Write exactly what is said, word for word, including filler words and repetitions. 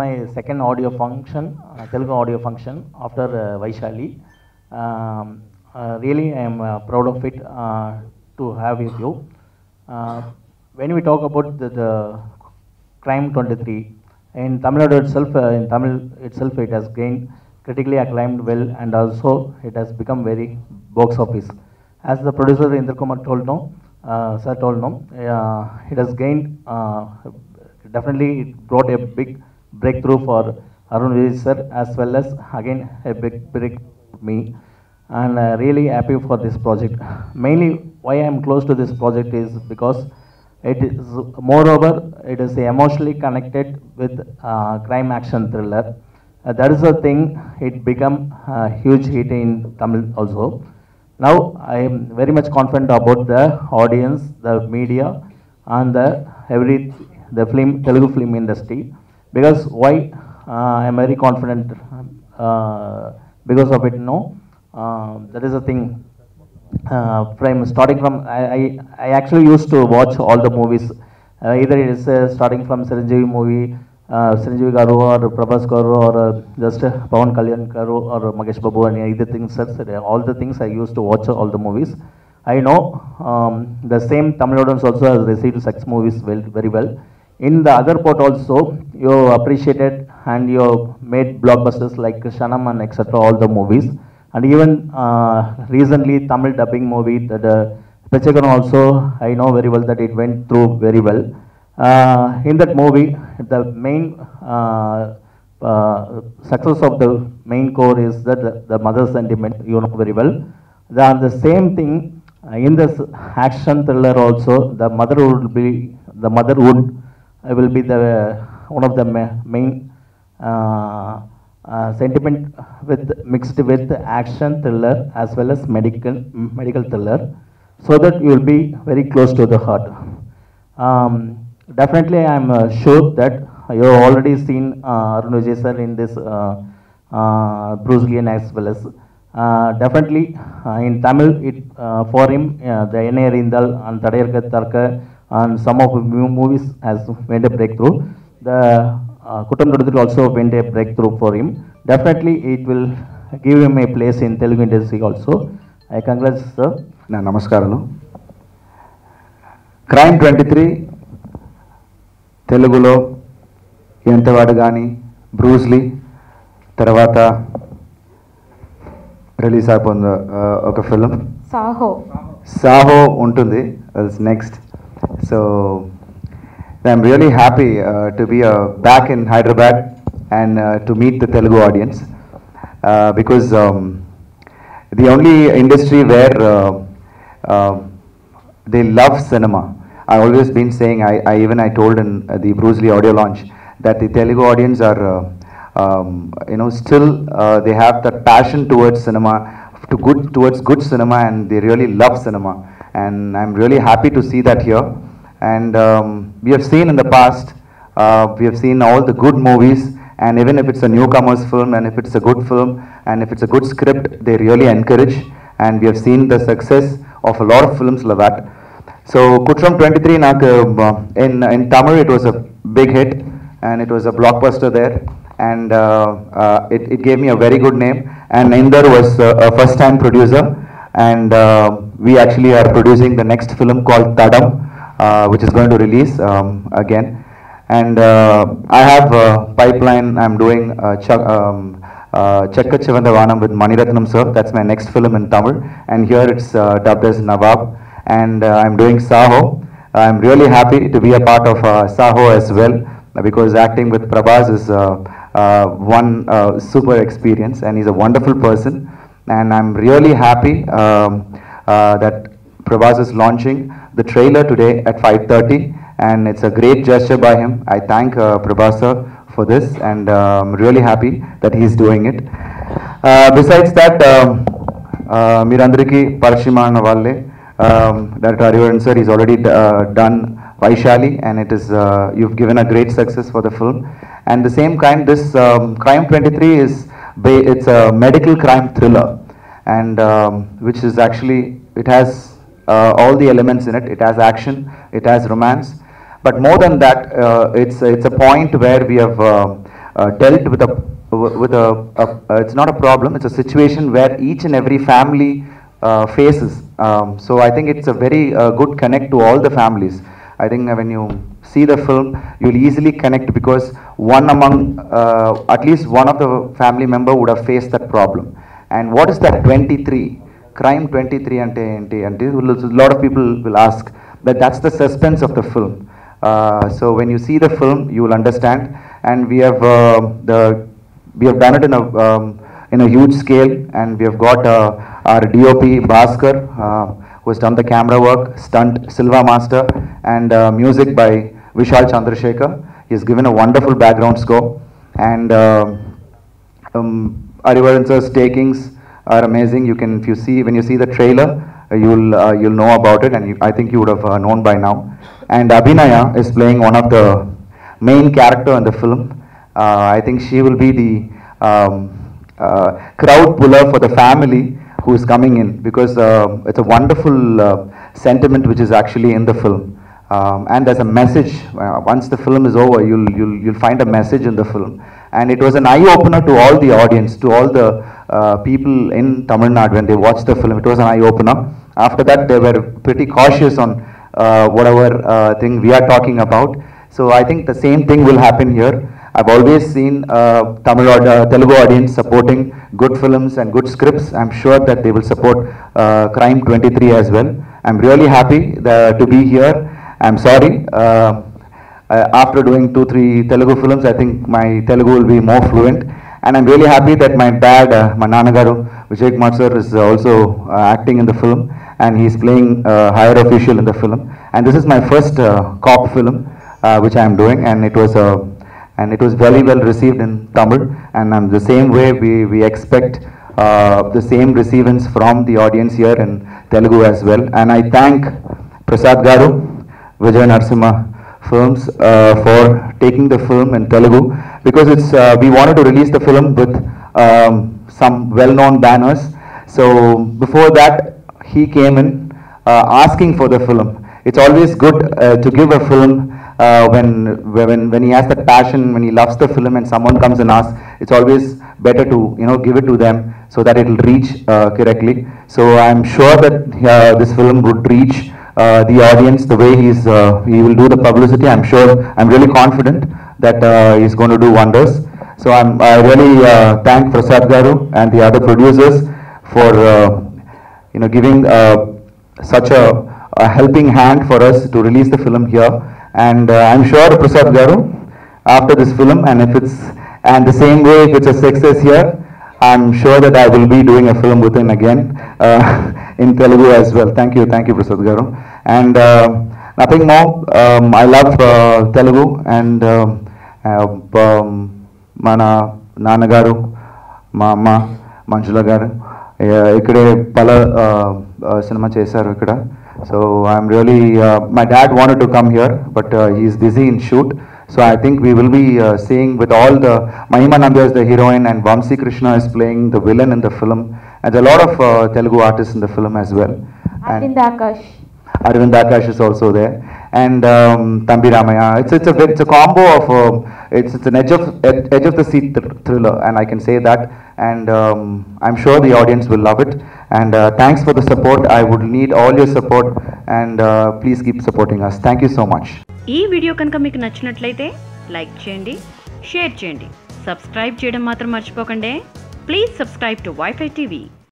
my second audio function, uh, Telugu audio function after uh, Vaishali. Um, uh, really, I am uh, proud of it uh, to have with you. Uh, when we talk about the, the Crime twenty-three, in Tamil Nadu itself, uh, in Tamil itself, it has gained critically acclaimed well, and also it has become very box office. As the producer Inder Kumar told no, uh, sir told no, uh, it has gained uh, definitely it brought a big breakthrough for Arun Vijay sir, as well as again a big break me, and uh, really happy for this project. Mainly why I am close to this project is because it is, moreover, it is emotionally connected with uh, crime action thriller. Uh, that is the thing, it become a huge hit in Tamil also. Now I am very much confident about the audience, the media, and the every the film Telugu film industry. Because why uh, I am very confident uh, because of it. No, uh, that is the thing. Uh, from starting from I, I, I actually used to watch all the movies. Uh, either it is uh, starting from Chiranjeevi movie, uh, Chiranjeevi Garu or Prabhas Garu or uh, just uh, Pawan Kalyan Garu or Magesh Babu and either things. All the things I used to watch all the movies. I know um, the same Tamil Nadu also has received sex movies well, very well. In the other part also you appreciated and you made blockbusters like Shanam and et cetera. All the movies. And even uh, recently Tamil dubbing movie that uh, Pechakaran also I know very well that it went through very well. Uh, in that movie the main uh, uh, success of the main core is that the, the mother sentiment you know very well. The, the same thing uh, in this action thriller also the mother would be the motherhood uh, will be the uh, one of the ma main uh, Uh, sentiment with mixed with action thriller as well as medical medical thriller, so that you will be very close to the heart. Um, definitely, I am uh, sure that you have already seen uh, Arun Vijay sir in this uh, uh, Bruce Lee as well as uh, definitely uh, in Tamil it uh, for him uh, the Enai Rindal and Tadayarka Tarka and some of new movies has made a breakthrough. The Uh, Kuttram twenty-three also went a breakthrough for him. Definitely it will give him a place in Telugu industry also. I congratulate sir. Na namaskaram. Crime twenty-three Telugulo Entavadu gaani Bruce Lee tarvata release ayipoyina oka film Saaho Saaho untundi as next. So I'm really happy uh, to be uh, back in Hyderabad and uh, to meet the Telugu audience uh, because um, the only industry where uh, uh, they love cinema. I've always been saying, I, I even I told in the Bruce Lee audio launch that the Telugu audience are, uh, um, you know, still uh, they have that passion towards cinema, to good towards good cinema, and they really love cinema. And I'm really happy to see that here. And um, we have seen in the past, uh, we have seen all the good movies, and even if it's a newcomer's film, and if it's a good film, and if it's a good script, they really encourage. And we have seen the success of a lot of films like that. So Kuttram twenty-three, in, in Tamil, it was a big hit, and it was a blockbuster there. And uh, uh, it, it gave me a very good name. And Inder was uh, a first-time producer. And uh, we actually are producing the next film called Tadam. Uh, which is going to release um, again, and uh, I have a pipeline. I'm doing uh, Ch um, uh, Chakka Chivandavanam with Mani Ratnam sir. That's my next film in Tamil, and here it's uh, dubbed as Nawab. And uh, I'm doing Saaho. I'm really happy to be a part of uh, Saaho as well, because acting with Prabhas is uh, uh, one uh, super experience, and he's a wonderful person. And I'm really happy um, uh, that Prabhas is launching the trailer today at five thirty, and it's a great gesture by him. I thank uh, Prabhas sir for this, and uh, I'm really happy that he's doing it. Uh, besides that, Mirandriki Parashima Navalle, that Arivazhagan sir, he's already uh, done Vaishali, and it is uh, you've given a great success for the film. And the same kind, this um, Crime twenty-three is it's a medical crime thriller, and um, which is actually it has. Uh, all the elements in it. It has action, it has romance, but more than that, uh, it's it's a point where we have uh, uh, dealt with a with a, a uh, it's not a problem, it's a situation where each and every family uh, faces. Um, so I think it's a very uh, good connect to all the families. I think when you see the film, you'll easily connect because one among uh, at least one of the family member would have faced that problem. And what is that twenty-three? Crime twenty-three ante ante ante. A lot of people will ask, but that's the suspense of the film. Uh, so when you see the film, you will understand. And we have uh, the we have done it in a um, in a huge scale, and we have got uh, our D O P Bhaskar, uh, who has done the camera work, stunt Silva Master, and uh, music by Vishal Chandrasekhar. He has given a wonderful background score, and uh, um, Arivazhagan's takings are amazing. You can, if you see, when you see the trailer, uh, you'll uh, you'll know about it, and you, I think you would have uh, known by now. And Abhinaya is playing one of the main character in the film. Uh, I think she will be the um, uh, crowd puller for the family who is coming in, because uh, it's a wonderful uh, sentiment which is actually in the film. Um, and there's a message. Uh, once the film is over, you'll you'll you'll find a message in the film. And it was an eye opener to all the audience, to all the uh, people in Tamil Nadu when they watched the film. It was an eye opener. After that, they were pretty cautious on uh, whatever uh, thing we are talking about. So I think the same thing will happen here. I've always seen uh, Tamil uh, Telugu audience supporting good films and good scripts. I'm sure that they will support uh, Crime twenty-three as well. I'm really happy the, to be here. I'm sorry, uh, uh, after doing two, three Telugu films, I think my Telugu will be more fluent. And I'm really happy that my dad, uh, my Nanagaru, Vijay Kumar sir, is also uh, acting in the film. And he's playing uh, higher official in the film. And this is my first uh, cop film, uh, which I'm doing. And it was uh, and it was very well received in Tamil. And um, the same way we, we expect uh, the same receivance from the audience here in Telugu as well. And I thank Prasad Garu, Vijay Narasimha Films, uh, for taking the film in Telugu, because it's uh, we wanted to release the film with um, some well-known banners. So before that, he came in uh, asking for the film. It's always good uh, to give a film uh, when when when he has that passion, when he loves the film, and someone comes and asks. It's always better to you know give it to them so that it will reach uh, correctly. So I'm sure that uh, this film would reach Uh, the audience the way he's uh, he will do the publicity. I'm sure, I'm really confident that uh, he's going to do wonders. So I'm I really uh, thank Prasad Garu and the other producers for uh, you know giving uh, such a, a helping hand for us to release the film here. And uh, I'm sure Prasad Garu, after this film, and if it's and the same way if it's a success here, I'm sure that I will be doing a film with him again uh, in Telugu as well. Thank you, thank you, Prasad Garu. And uh, nothing more. Um, I love uh, Telugu, and mana Nanagaru, Mama Manjula Garu. Ikkade pala cinema chesaru ikkada. So I'm really. Uh, my dad wanted to come here, but uh, he's busy in shoot. So I think we will be uh, seeing with all the Mahima Nambiar is the heroine, and Vamsi Krishna is playing the villain in the film, and there are a lot of uh, Telugu artists in the film as well. Arvind Akash. Arvind Akash is also there, and um, Tambi Ramaya. It's it's a it's a combo of uh, it's it's an edge of edge of the seat thriller, and I can say that. And um, I'm sure the audience will love it. And uh, thanks for the support. I would need all your support, and uh, please keep supporting us. Thank you so much. This video kanka meeku nachinatlayite like cheyandi, share cheyandi, subscribe cheyadam matram marchipokande. Please subscribe to Wi-Fi T V.